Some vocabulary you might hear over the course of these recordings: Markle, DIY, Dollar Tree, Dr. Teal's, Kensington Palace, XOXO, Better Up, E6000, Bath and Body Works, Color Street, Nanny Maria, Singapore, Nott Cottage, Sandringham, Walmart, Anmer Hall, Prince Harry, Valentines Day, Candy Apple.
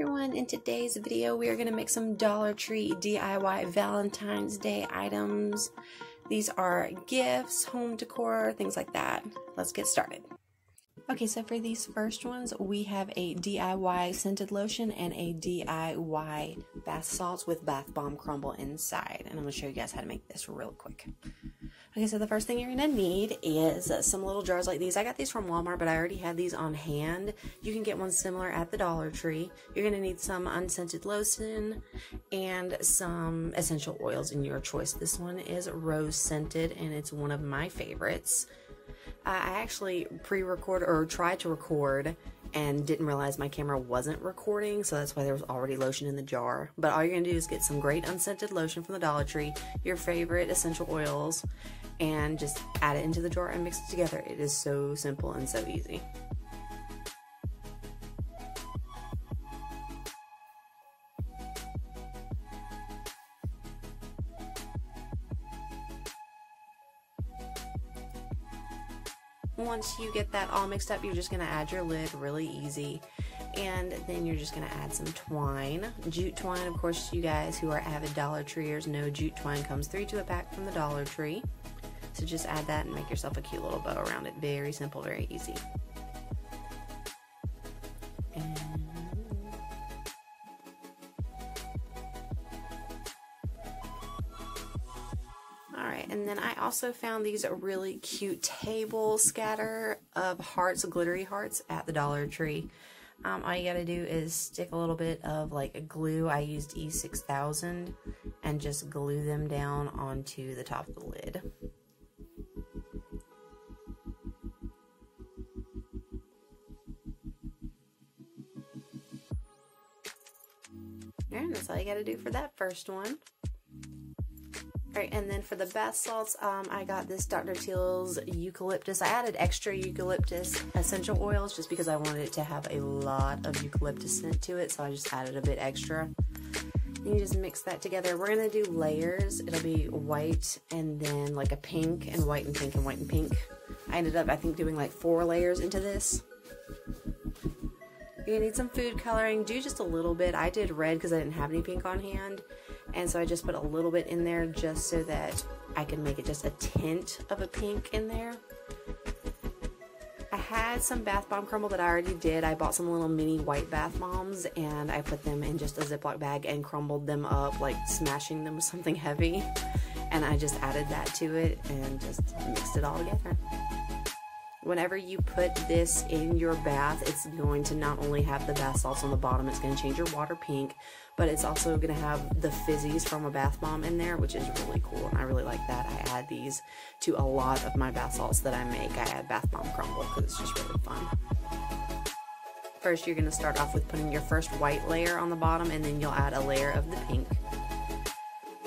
everyone, in today's video we are going to make some Dollar Tree DIY Valentine's Day items. These are gifts, home decor, things like that. Let's get started. Okay, so for these first ones we have a DIY scented lotion and a DIY bath salts with bath bomb crumble inside, and I'm going to show you guys how to make this real quick. Okay, so the first thing you're going to need is some little jars like these. I got these from Walmart, but I already had these on hand. You can get one similar at the Dollar Tree. You're going to need some unscented lotion and some essential oils in your choice. This one is rose scented, and it's one of my favorites. I actually tried to record and didn't realize my camera wasn't recording, so that's why there was already lotion in the jar. But all you're going to do is get some great unscented lotion from the Dollar Tree, your favorite essential oils, and just add it into the jar and mix it together. It is so simple and so easy. Once you get that all mixed up, you're just going to add your lid, really easy, and then you're just going to add some twine, jute twine. Of course, you guys who are avid Dollar Treeers know jute twine comes 3 to a pack from the Dollar Tree, so just add that and make yourself a cute little bow around it. Very simple, very easy. And then I also found these really cute table scatter of hearts, glittery hearts, at the Dollar Tree. All you gotta do is stick a little bit of like a glue. I used E6000 and just glue them down onto the top of the lid. Alright, that's all you gotta do for that first one. Alright, and then for the bath salts, I got this Dr. Teal's eucalyptus. I added extra eucalyptus essential oils just because I wanted it to have a lot of eucalyptus scent to it, so I just added a bit extra. And you just mix that together. We're going to do layers. It'll be white and then like a pink and white and pink and white and pink. I ended up, I think, doing like 4 layers into this. You're going to need some food coloring. Do just a little bit. I did red because I didn't have any pink on hand. And so I just put a little bit in there just so that I can make it just a tint of a pink in there. I had some bath bomb crumble that I already did. I bought some little mini white bath bombs and I put them in just a Ziploc bag and crumbled them up, like smashing them with something heavy. And I just added that to it and just mixed it all together. Whenever you put this in your bath, it's going to not only have the bath salts on the bottom, it's going to change your water pink, but it's also going to have the fizzies from a bath bomb in there, which is really cool, and I really like that. I add these to a lot of my bath salts that I make. I add bath bomb crumble because it's just really fun. First, you're going to start off with putting your first white layer on the bottom, and then you'll add a layer of the pink,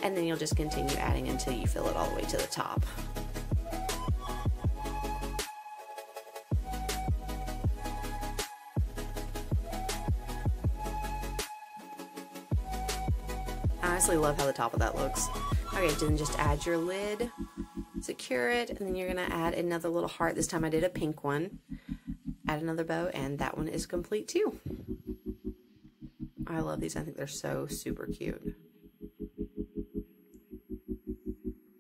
and then you'll just continue adding until you fill it all the way to the top. I honestly love how the top of that looks. Okay, then just add your lid, secure it, and then you're gonna add another little heart. This time I did a pink one. Add another bow, and that one is complete too. I love these. I think they're so super cute.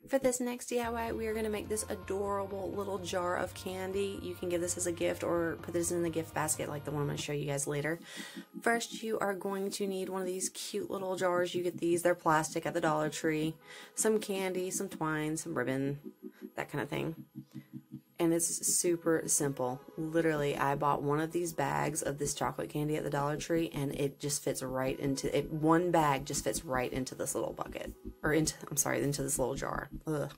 For this next DIY, we are gonna make this adorable little jar of candy. You can give this as a gift or put this in the gift basket like the one I'm gonna show you guys later. First, you are going to need one of these cute little jars. You get these, they're plastic at the Dollar Tree. Some candy, some twine, some ribbon, that kind of thing. And it's super simple. Literally, I bought one of these bags of this chocolate candy at the Dollar Tree, and it just fits right into it. One bag just fits right into this little bucket, or into this little jar. Ugh.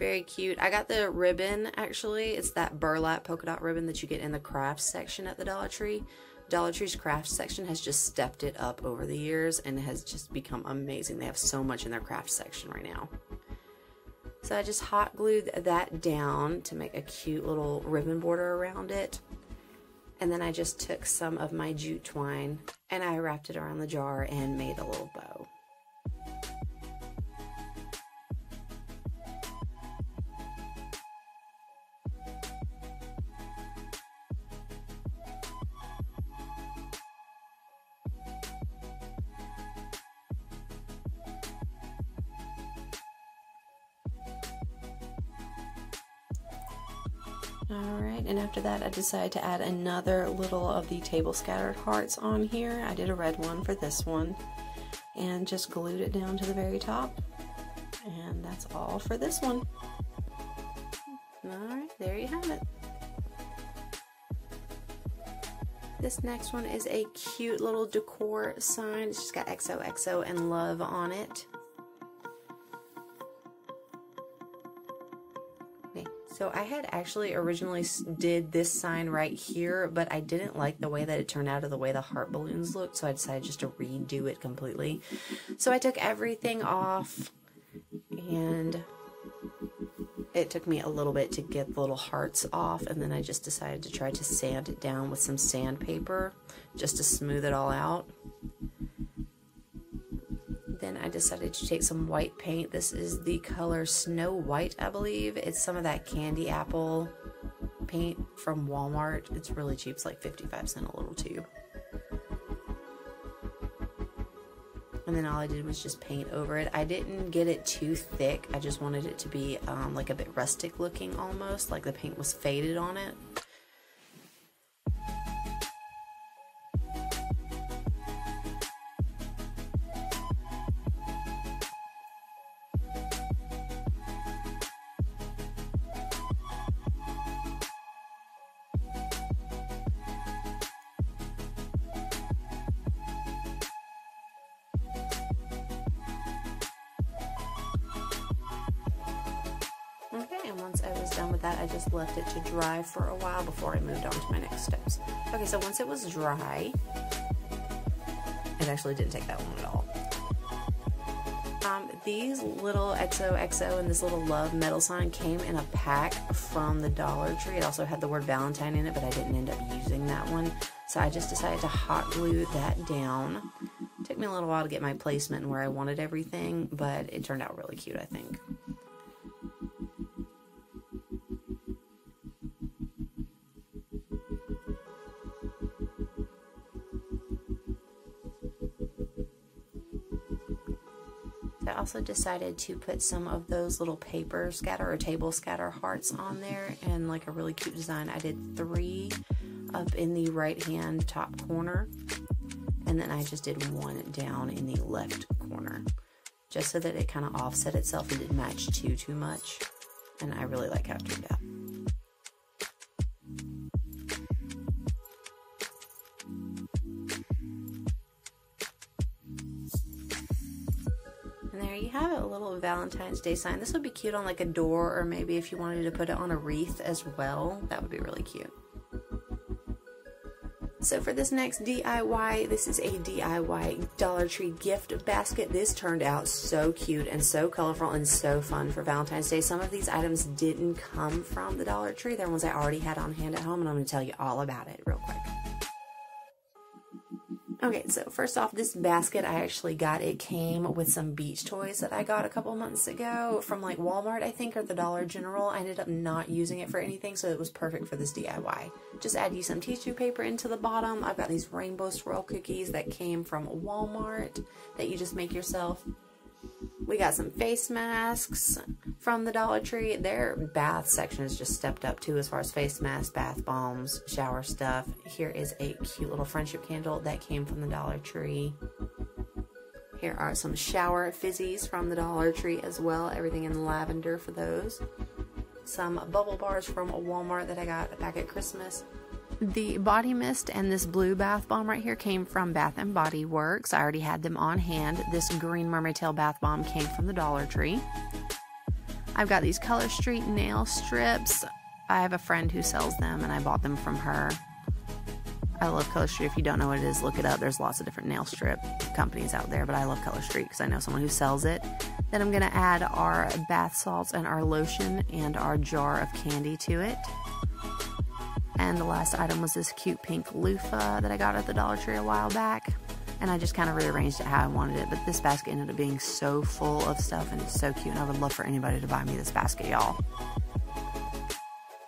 Very cute. I got the ribbon, actually. It's that burlap polka dot ribbon that you get in the crafts section at the Dollar Tree. Dollar Tree's crafts section has just stepped it up over the years and has just become amazing. They have so much in their crafts section right now. So I just hot glued that down to make a cute little ribbon border around it. And then I just took some of my jute twine and I wrapped it around the jar and made a little bow. Alright, and after that I decided to add another little of the table scattered hearts on here. I did a red one for this one and just glued it down to the very top. And that's all for this one. Alright, there you have it. This next one is a cute little decor sign. It's just got XOXO and love on it. So I had actually originally did this sign right here, but I didn't like the way that it turned out or the way the heart balloons looked, so I decided just to redo it completely. So I took everything off, and it took me a little bit to get the little hearts off, and then I just decided to try to sand it down with some sandpaper just to smooth it all out. Then I decided to take some white paint. This is the color Snow White, I believe. It's some of that Candy Apple paint from Walmart. It's really cheap. It's like 55 cents a little tube. And then all I did was just paint over it. I didn't get it too thick. I just wanted it to be like a bit rustic looking almost, like the paint was faded on it. Once I was done with that, I just left it to dry for a while before I moved on to my next steps. Okay, so once it was dry, it actually didn't take that long at all. These little XOXO and this little love metal sign came in a pack from the Dollar Tree. It also had the word Valentine in it, but I didn't end up using that one. So I just decided to hot glue that down. It took me a little while to get my placement and where I wanted everything, but it turned out really cute, I think. I also decided to put some of those little paper scatter or table scatter hearts on there and like a really cute design. I did 3 up in the right hand top corner, and then I just did 1 down in the left corner, just so that it kind of offset itself and didn't match too much, and I really like how it turned out. And there you have it, a little Valentine's Day sign. This would be cute on like a door, or maybe if you wanted to put it on a wreath as well, that would be really cute. So for this next DIY, this is a DIY Dollar Tree gift basket. This turned out so cute and so colorful and so fun for Valentine's Day. Some of these items didn't come from the Dollar Tree. They're ones I already had on hand at home, and I'm going to tell you all about it real quick. Okay, so first off, this basket I actually got, it came with some beach toys that I got a couple months ago from like Walmart, I think, or the Dollar General. I ended up not using it for anything, so it was perfect for this DIY. Just add you some tissue paper into the bottom. I've got these rainbow swirl cookies that came from Walmart that you just make yourself. We got some face masks from the Dollar Tree. Their bath section has just stepped up too, as far as face masks, bath bombs, shower stuff. Here is a cute little friendship candle that came from the Dollar Tree. Here are some shower fizzies from the Dollar Tree as well. Everything in lavender for those. Some bubble bars from Walmart that I got back at Christmas. The body mist and this blue bath bomb right here came from Bath and Body Works. I already had them on hand. This green mermaid tail bath bomb came from the Dollar Tree. I've got these Color Street nail strips. I have a friend who sells them, and I bought them from her. I love Color Street. If you don't know what it is, look it up. There's lots of different nail strip companies out there, but I love Color Street because I know someone who sells it. Then I'm going to add our bath salts and our lotion and our jar of candy to it. And the last item was this cute pink loofah that I got at the Dollar Tree a while back. And I just kind of rearranged it how I wanted it. But this basket ended up being so full of stuff, and it's so cute. And I would love for anybody to buy me this basket, y'all.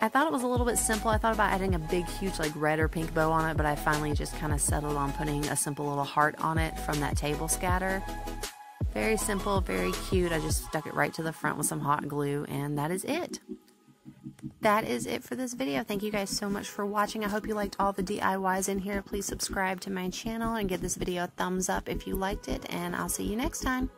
I thought it was a little bit simple. I thought about adding a big, huge, like red or pink bow on it. But I finally just kind of settled on putting a simple little heart on it from that table scatter. Very simple, very cute. I just stuck it right to the front with some hot glue. And that is it. that is it for this video. Thank you guys so much for watching. I hope you liked all the DIYs in here. Please subscribe to my channel and give this video a thumbs up if you liked it, and I'll see you next time.